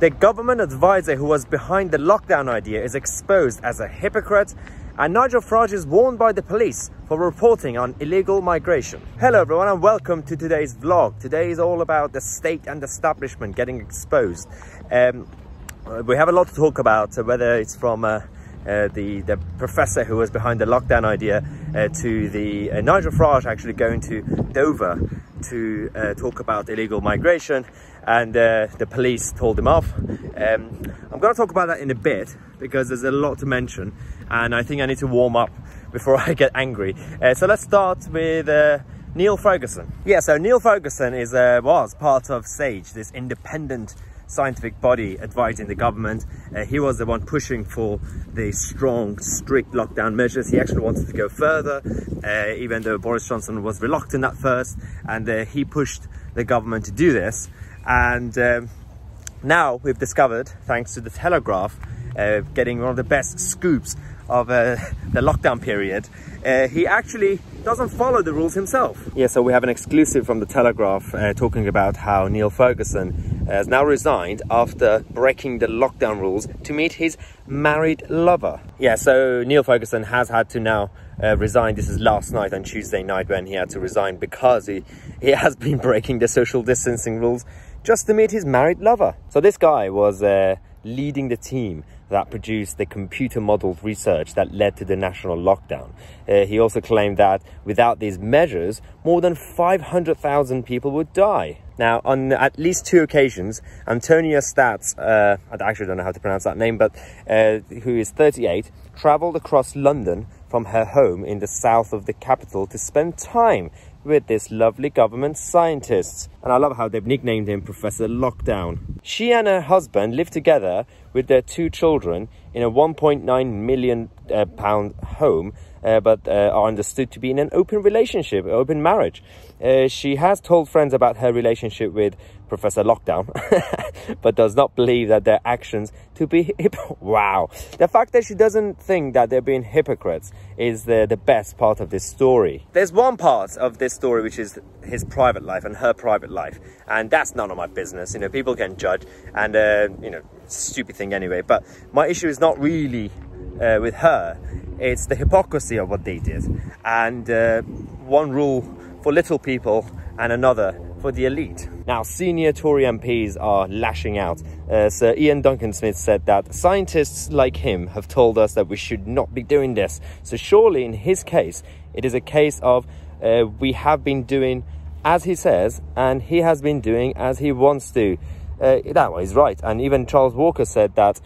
Their government advisor who was behind the lockdown idea is exposed as a hypocrite, and Nigel Farage is warned by the police for reporting on illegal migration. Hello everyone and welcome to today's vlog. Today is all about the state and establishment getting exposed. We have a lot to talk about, whether it's from the professor who was behind the lockdown idea to the Nigel Farage actually going to Dover to talk about illegal migration, and the police told him off. I'm going to talk about that in a bit because there's a lot to mention and I think I need to warm up before I get angry. So let's start with Neil Ferguson. Yeah, so Neil Ferguson was part of SAGE, this independent scientific body advising the government. He was the one pushing for the strong, strict lockdown measures. He actually wanted to go further, even though Boris Johnson was reluctant at first, and he pushed the government to do this. And now we've discovered, thanks to the Telegraph, getting one of the best scoops of the lockdown period, he actually doesn't follow the rules himself. Yeah, so we have an exclusive from the Telegraph talking about how Neil Ferguson has now resigned after breaking the lockdown rules to meet his married lover. Yeah, so Neil Ferguson has had to now resign. This is last night on Tuesday night when he had to resign because he has been breaking the social distancing rules just to meet his married lover. So this guy was leading the team that produced the computer modeled research that led to the national lockdown. He also claimed that without these measures, more than 500,000 people would die. Now, on at least two occasions, Antonia Statz, I actually don't know how to pronounce that name, but who is 38, traveled across London from her home in the south of the capital to spend time with this lovely government scientist. And I love how they've nicknamed him Professor Lockdown. She and her husband live together with their two children in a £1.9 million home, but are understood to be in an open relationship, open marriage. She has told friends about her relationship with Professor Lockdown, but does not believe that their actions to be wow. The fact that she doesn't think that they're being hypocrites is the best part of this story. There's one part of this story which is his private life and her private life, and that's none of my business. You know, people can judge, and you know, stupid thing anyway. But my issue is not really with her, it's the hypocrisy of what they did. And one rule for little people and another for the elite. Now, senior Tory MPs are lashing out. Sir Ian Duncan Smith said that scientists like him have told us that we should not be doing this. So surely in his case, it is a case of we have been doing as he says, and he has been doing as he wants to. That way is right. And even Charles Walker said that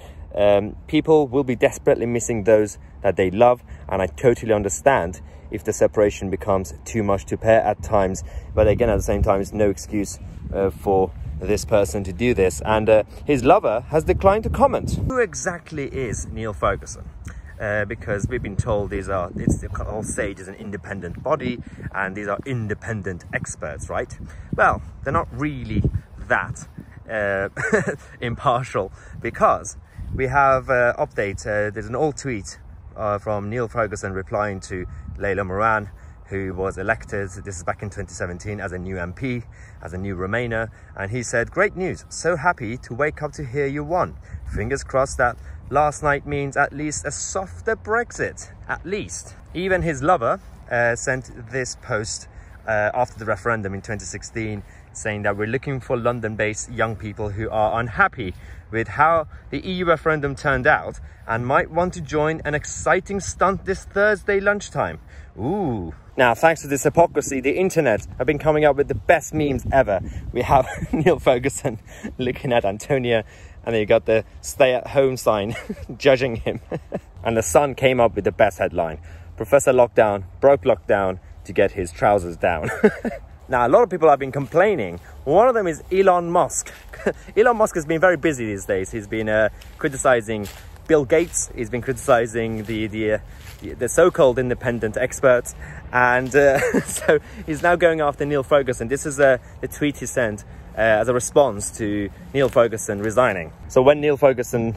people will be desperately missing those that they love, and I totally understand if the separation becomes too much to bear at times, but again, at the same time, it's no excuse for this person to do this. And his lover has declined to comment. Who exactly is Neil Ferguson? Because we've been told SAGE is an independent body and these are independent experts, right? Well, they're not really that impartial, because we have update. There's an old tweet from Neil Ferguson replying to Leila Moran, who was elected, this is back in 2017, as a new MP, as a new Remainer, and he said, "Great news, so happy to wake up to hear you won. Fingers crossed that last night means at least a softer Brexit, at least." Even his lover sent this post after the referendum in 2016, saying that we're looking for London-based young people who are unhappy with how the EU referendum turned out and might want to join an exciting stunt this Thursday lunchtime. Ooh. Now, thanks to this hypocrisy, the internet have been coming up with the best memes ever. We have Neil Ferguson looking at Antonia, and then you got the stay-at-home sign judging him. And the Sun came up with the best headline: Professor Lockdown broke lockdown to get his trousers down. Now, a lot of people have been complaining. One of them is Elon Musk. Elon Musk has been very busy these days. He's been criticizing Bill Gates. He's been criticizing the so-called independent experts. And so he's now going after Neil Ferguson. This is a tweet he sent as a response to Neil Ferguson resigning. So when Neil Ferguson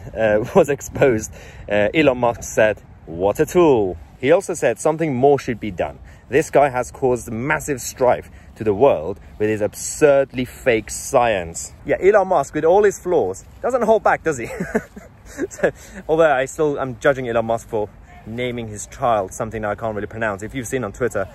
was exposed, Elon Musk said, "What a tool." He also said something more should be done. This guy has caused massive strife. to the world with his absurdly fake science. Yeah, Elon Musk, with all his flaws, doesn't hold back, does he? So, although I'm judging Elon Musk for naming his child something I can't really pronounce. If you've seen on Twitter,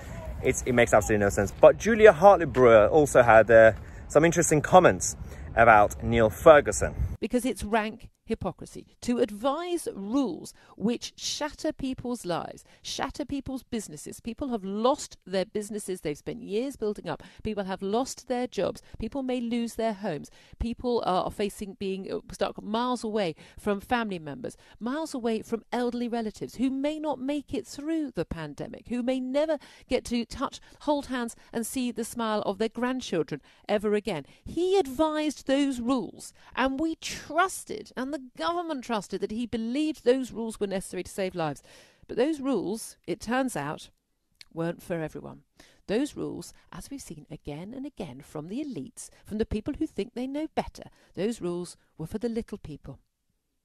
it makes absolutely no sense. But Julia Hartley Brewer also had some interesting comments about Neil Ferguson. Because it's rank hypocrisy to advise rules which shatter people's lives, shatter people's businesses. People have lost their businesses they've spent years building up. People have lost their jobs. People may lose their homes. People are facing being stuck miles away from family members, miles away from elderly relatives who may not make it through the pandemic, who may never get to touch, hold hands and see the smile of their grandchildren ever again. He advised those rules, and we trusted, and the government trusted, that he believed those rules were necessary to save lives. But those rules, it turns out, weren't for everyone. Those rules, as we've seen again and again from the elites, from the people who think they know better, those rules were for the little people.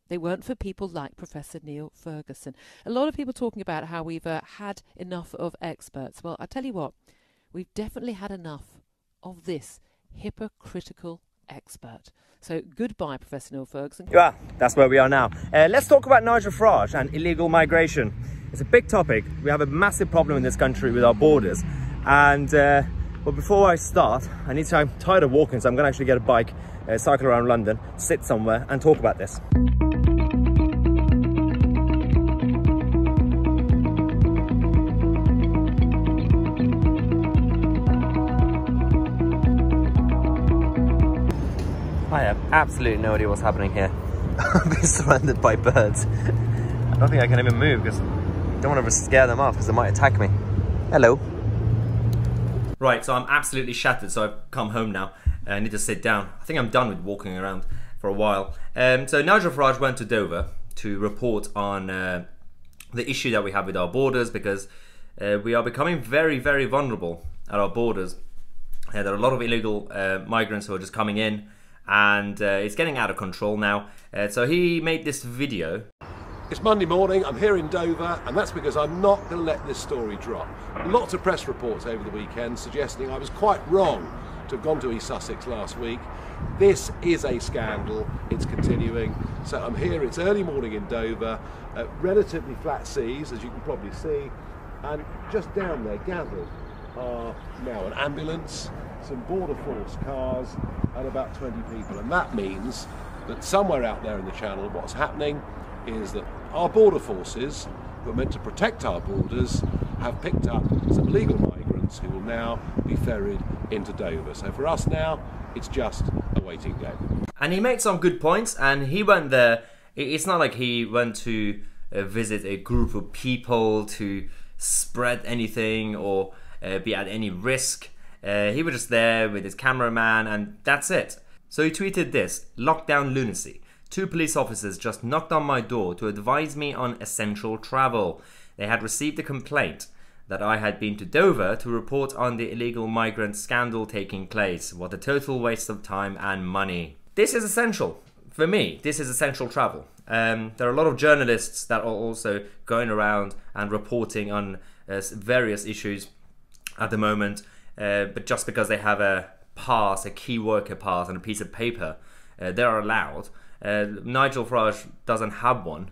They weren't for people like Professor Neil Ferguson. A lot of people talking about how we've had enough of experts. Well, I tell you what, we've definitely had enough of this hypocritical expert. So goodbye, Professor Neil Ferguson. Yeah, that's where we are now. Let's talk about Nigel Farage and illegal migration. It's a big topic. We have a massive problem in this country with our borders. And well, before I start, I'm tired of walking, so I'm going to actually get a bike, cycle around London, sit somewhere and talk about this. I have absolutely no idea what's happening here. I've been surrounded by birds. I don't think I can even move because I don't want to scare them off because they might attack me. Hello. Right, so I'm absolutely shattered, so I've come home now. I need to sit down. I think I'm done with walking around for a while. So Nigel Farage went to Dover to report on the issue that we have with our borders, because we are becoming very, very vulnerable at our borders. There are a lot of illegal migrants who are just coming in, and it's getting out of control now. So he made this video. It's Monday morning, I'm here in Dover, and that's because I'm not going to let this story drop. Lots of press reports over the weekend suggesting I was quite wrong to have gone to East Sussex last week. This is a scandal, it's continuing. So I'm here, it's early morning in Dover, relatively flat seas, as you can probably see, and just down there gathered are now an ambulance, some border force cars, and about 20 people. And that means that somewhere out there in the channel, what's happening is that our border forces, who are meant to protect our borders, have picked up some illegal migrants who will now be ferried into Dover. So for us now, it's just a waiting game. And he made some good points, and he went there. It's not like he went to visit a group of people to spread anything or be at any risk. He was just there with his cameraman, and that's it. So he tweeted this: "Lockdown lunacy. 2 police officers just knocked on my door to advise me on essential travel. They had received a complaint that I had been to Dover to report on the illegal migrant scandal taking place. What a total waste of time and money." This is essential. For me, this is essential travel. There are a lot of journalists that are also going around and reporting on various issues at the moment. But just because they have a pass, a key worker pass and a piece of paper, they're allowed. Nigel Farage doesn't have one,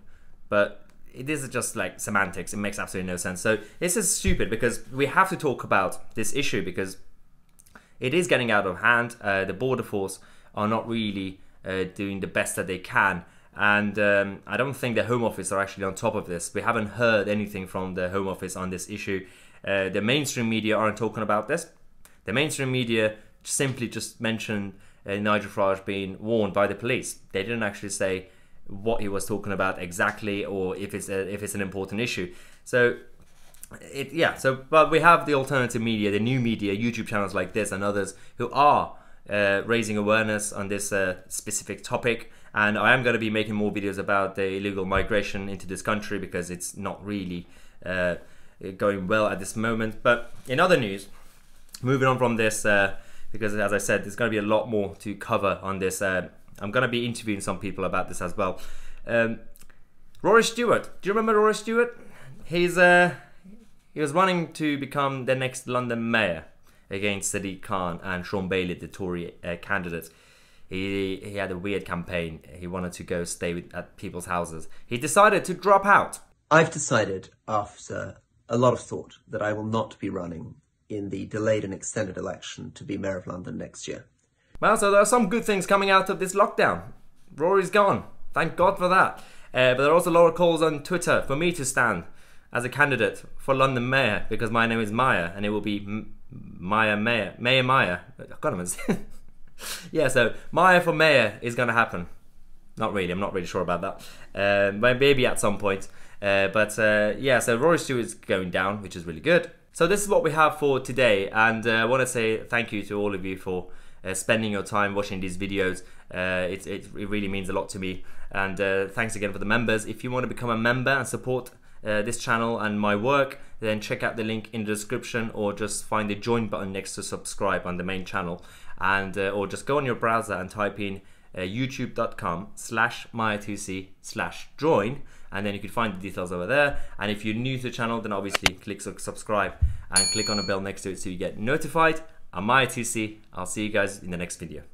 but this is just like semantics. It makes absolutely no sense. So this is stupid, because we have to talk about this issue because it is getting out of hand. The border force are not really doing the best that they can. And I don't think the Home Office are actually on top of this. We haven't heard anything from the Home Office on this issue. The mainstream media aren't talking about this. The mainstream media simply just mentioned Nigel Farage being warned by the police. They didn't actually say what he was talking about exactly, or if it's an important issue. So, but we have the alternative media, the new media, YouTube channels like this and others who are raising awareness on this specific topic. And I am going to be making more videos about the illegal migration into this country because it's not really going well at this moment. But in other news, moving on from this, because as I said, there's going to be a lot more to cover on this. I'm going to be interviewing some people about this as well. Rory Stewart, do you remember Rory Stewart? He was running to become the next London mayor, against Sadiq Khan and Sean Bailey, the Tory candidate. He had a weird campaign. He wanted to go stay at people's houses. He decided to drop out. I've decided after a lot of thought that I will not be running in the delayed and extended election to be Mayor of London next year. Well, so there are some good things coming out of this lockdown. Rory's gone. Thank God for that. But there are also a lot of calls on Twitter for me to stand as a candidate for London Mayor, because my name is Maya, and it will be Maya. I can't even say. Yeah, so Maya for Mayor is going to happen. Not really, I'm not really sure about that. Maybe at some point. Yeah, so Rory Stewart's going down, which is really good. So this is what we have for today, and I want to say thank you to all of you for spending your time watching these videos. It really means a lot to me, and thanks again for the members. If you want to become a member and support this channel and my work, then check out the link in the description, or just find the join button next to subscribe on the main channel, and or just go on your browser and type in youtube.com/mahyar tousi/join, and then you can find the details over there. And if you're new to the channel, then obviously click subscribe and click on the bell next to it so you get notified. I'm Mahyar Tousi. I'll see you guys in the next video.